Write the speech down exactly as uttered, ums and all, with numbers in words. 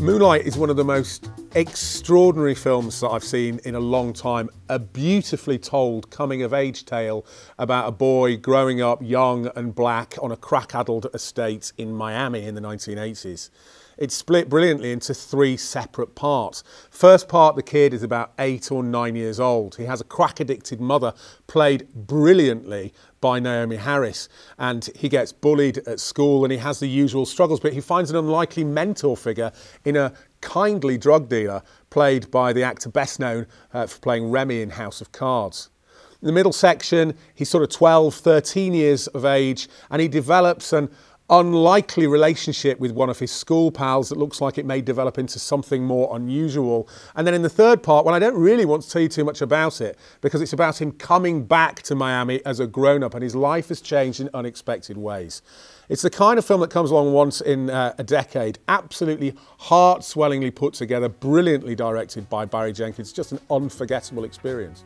Moonlight is one of the most extraordinary films that I've seen in a long time. A beautifully told coming-of-age tale about a boy growing up young and black on a crack-addled estate in Miami in the nineteen eighties. It's split brilliantly into three separate parts. First part, the kid is about eight or nine years old. He has a crack-addicted mother, played brilliantly by Naomie Harris, and he gets bullied at school and he has the usual struggles, but he finds an unlikely mentor figure in a kindly drug dealer, played by the actor best known uh, for playing Remy in House of Cards. In the middle section, he's sort of twelve, thirteen years of age, and he develops an unlikely relationship with one of his school pals that looks like it may develop into something more unusual. And then in the third part, well, I don't really want to tell you too much about it because it's about him coming back to Miami as a grown-up, and his life has changed in unexpected ways. It's the kind of film that comes along once in uh, a decade, absolutely heart-swellingly put together, brilliantly directed by Barry Jenkins, just an unforgettable experience.